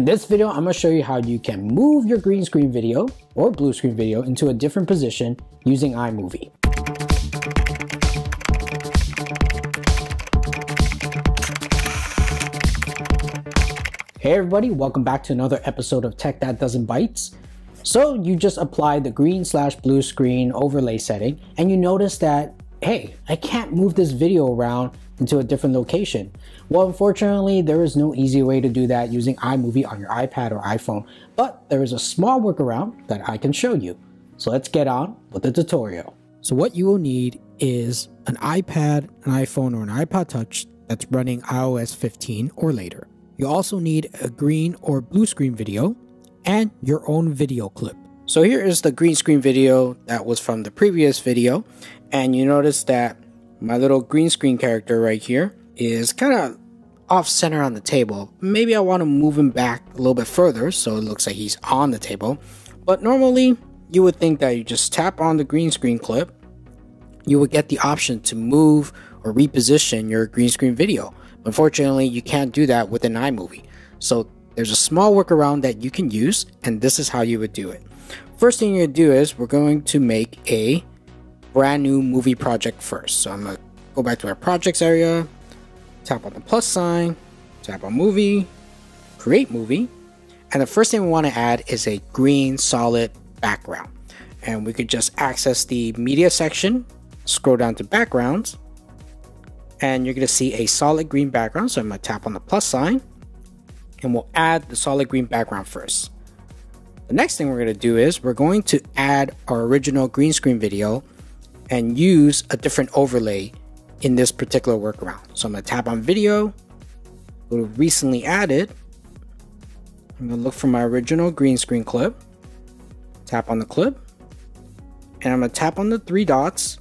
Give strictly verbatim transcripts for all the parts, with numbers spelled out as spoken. In this video, I'm gonna show you how you can move your green screen video or blue screen video into a different position using iMovie. Hey everybody, welcome back to another episode of Tech That Doesn't Byte. So you just applied the green slash blue screen overlay setting and you notice that, hey, I can't move this video around into a different location. Well, unfortunately, there is no easy way to do that using iMovie on your iPad or iPhone, but there is a small workaround that I can show you. So let's get on with the tutorial. So what you will need is an iPad, an iPhone, or an iPod Touch that's running i O S fifteen or later. You also need a green or blue screen video and your own video clip. So here is the green screen video that was from the previous video, and you notice that my little green screen character right here is kind of off center on the table. Maybe I want to move him back a little bit further so it looks like he's on the table. But normally you would think that you just tap on the green screen clip, you would get the option to move or reposition your green screen video. Unfortunately, you can't do that within iMovie. So there's a small workaround that you can use, and this is how you would do it. First thing you're going to do is we're going to make a brand new movie project first. So I'm gonna go back to our projects area, tap on the plus sign, tap on movie, create movie, and the first thing we want to add is a green solid background. And we could just access the media section, scroll down to backgrounds, and you're gonna see a solid green background. So I'm gonna tap on the plus sign and we'll add the solid green background first. The next thing we're gonna do is we're going to add our original green screen video and use a different overlay in this particular workaround. So I'm gonna tap on video, go to recently added. I'm gonna look for my original green screen clip, tap on the clip, and I'm gonna tap on the three dots.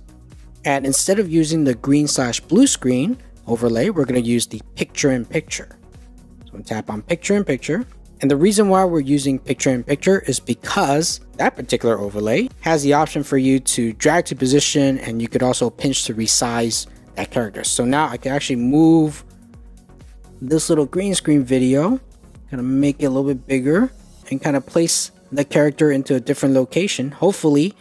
And instead of using the green slash blue screen overlay, we're gonna use the picture in picture. So I'm gonna tap on picture in picture. And the reason why we're using picture in picture is because that particular overlay has the option for you to drag to position, and you could also pinch to resize that character. So now I can actually move this little green screen video, kind of make it a little bit bigger and kind of place the character into a different location, hopefully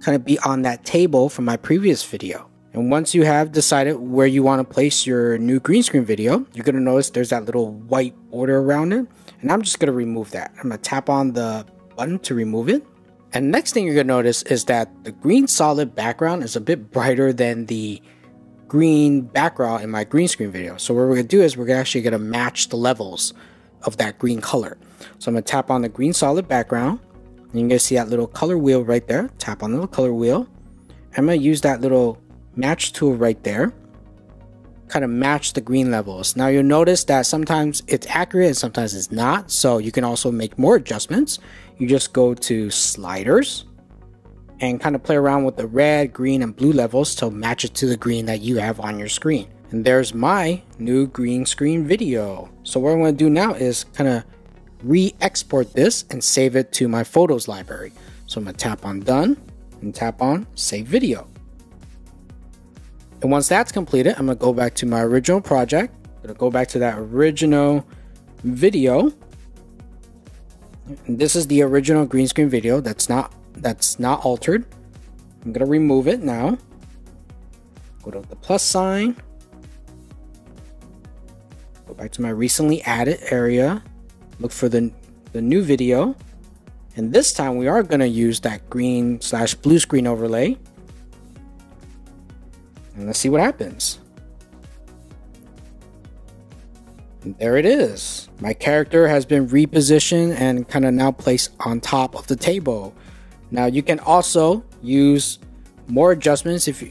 kind of be on that table from my previous video. And once you have decided where you want to place your new green screen video, you're going to notice there's that little white border around it. And I'm just going to remove that. I'm going to tap on the button to remove it. And next thing you're going to notice is that the green solid background is a bit brighter than the green background in my green screen video. So what we're going to do is we're actually going to match the levels of that green color. So I'm going to tap on the green solid background. And you're going to see that little color wheel right there. Tap on the little color wheel. I'm going to use that little match tool right there, kind of match the green levels. Now you'll notice that sometimes it's accurate and sometimes it's not, so you can also make more adjustments. You just go to sliders and kind of play around with the red, green, and blue levels to match it to the green that you have on your screen. And there's my new green screen video. So what I'm going to do now is kind of re-export this and save it to my photos library. So I'm going to tap on done and tap on save video. And once that's completed, I'm gonna go back to my original project. I'm gonna go back to that original video. And this is the original green screen video that's not that's not altered. I'm gonna remove it now. Go to the plus sign. Go back to my recently added area. Look for the, the new video. And this time we are gonna use that green slash blue screen overlay. And let's see what happens. And there it is. My character has been repositioned and kind of now placed on top of the table. Now you can also use more adjustments if you,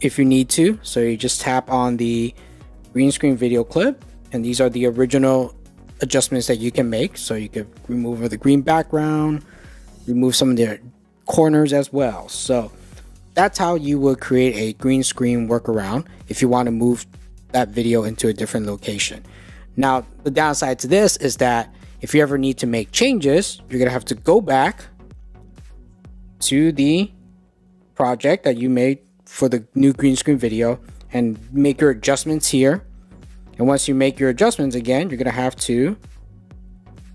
if you need to. So you just tap on the green screen video clip, and these are the original adjustments that you can make. So you could remove the green background, remove some of the corners as well. So that's how you would create a green screen workaround if you want to move that video into a different location. Now, the downside to this is that if you ever need to make changes, you're going to have to go back to the project that you made for the new green screen video and make your adjustments here. And once you make your adjustments again, you're going to have to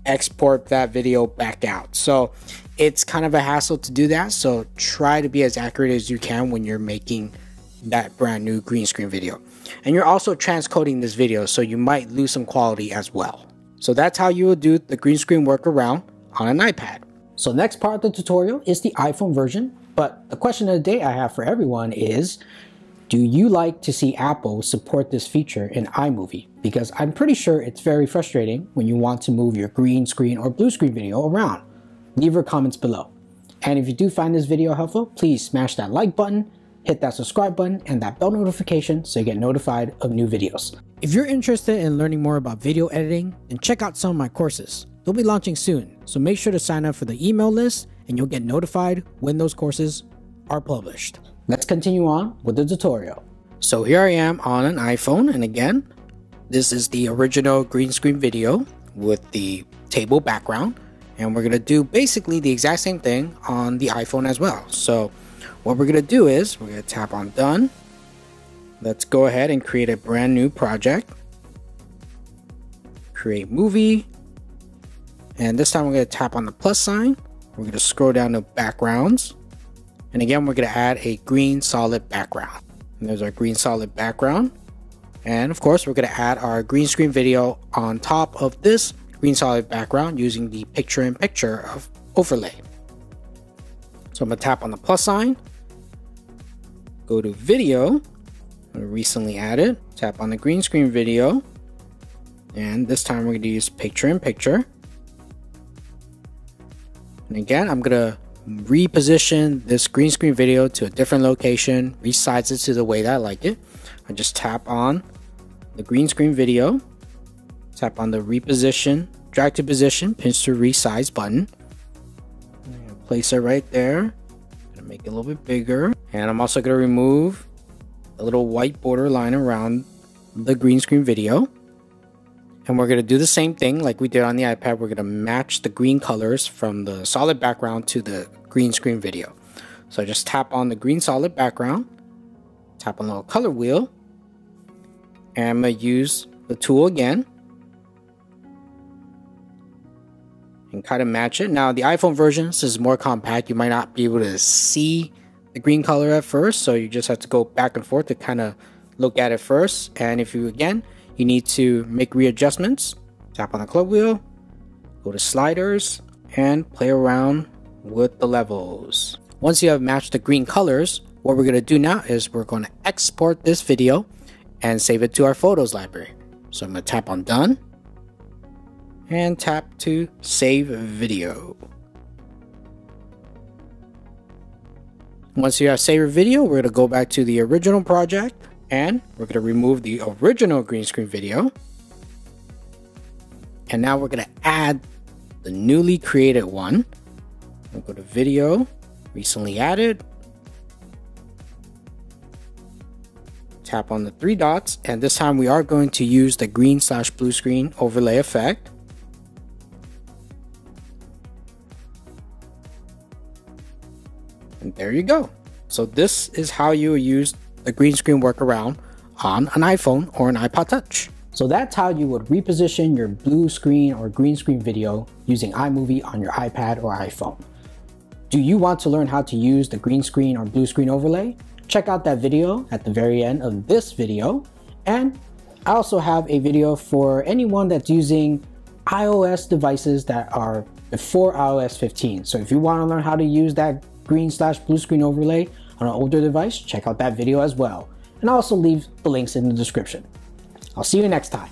export that video back out. So it's kind of a hassle to do that. So try to be as accurate as you can when you're making that brand new green screen video. And you're also transcoding this video, so you might lose some quality as well. So that's how you will do the green screen workaround on an iPad. So next part of the tutorial is the iPhone version. But the question of the day I have for everyone is, do you like to see Apple support this feature in iMovie? Because I'm pretty sure it's very frustrating when you want to move your green screen or blue screen video around. Leave your comments below. And if you do find this video helpful, please smash that like button, hit that subscribe button and that bell notification so you get notified of new videos. If you're interested in learning more about video editing, then check out some of my courses. They'll be launching soon, so make sure to sign up for the email list and you'll get notified when those courses are published. Let's continue on with the tutorial. So here I am on an iPhone, and again, this is the original green screen video with the table background, and we're gonna do basically the exact same thing on the iPhone as well. So what we're gonna do is we're gonna tap on done. Let's go ahead and create a brand new project. Create movie. And this time we're gonna tap on the plus sign. We're gonna scroll down to backgrounds. And again, we're gonna add a green solid background. And there's our green solid background. And of course, we're gonna add our green screen video on top of this green solid background using the picture in picture of overlay. So I'm gonna tap on the plus sign. Go to video, recently added, tap on the green screen video, and this time we're going to use picture in picture. And again, I'm going to reposition this green screen video to a different location, resize it to the way that I like it. I just tap on the green screen video, tap on the reposition, drag to position, pinch to resize button. I'm going to place it right there. I'm going to make it a little bit bigger, and I'm also going to remove a little white border line around the green screen video. And we're going to do the same thing like we did on the iPad. We're going to match the green colors from the solid background to the green screen video. So just tap on the green solid background, tap on the little color wheel, and I'm going to use the tool again and kind of match it. Now the iPhone version, this is more compact. You might not be able to see the green color at first, so you just have to go back and forth to kind of look at it first. And if you again you need to make readjustments, tap on the club wheel, go to sliders, and play around with the levels. Once you have matched the green colors, what we're going to do now is we're going to export this video and save it to our photos library. So I'm going to tap on done and tap to save video. Once you have saved your video, we're going to go back to the original project and we're going to remove the original green screen video. And now we're going to add the newly created one. We'll go to video, recently added. Tap on the three dots, and this time we are going to use the green slash blue screen overlay effect. And there you go. So this is how you use the green screen workaround on an iPhone or an iPod Touch. So that's how you would reposition your blue screen or green screen video using iMovie on your iPad or iPhone. Do you want to learn how to use the green screen or blue screen overlay? Check out that video at the very end of this video. And I also have a video for anyone that's using iOS devices that are before i O S fifteen. So if you want to learn how to use that green slash blue screen overlay on an older device, check out that video as well. And I'll also leave the links in the description. I'll see you next time.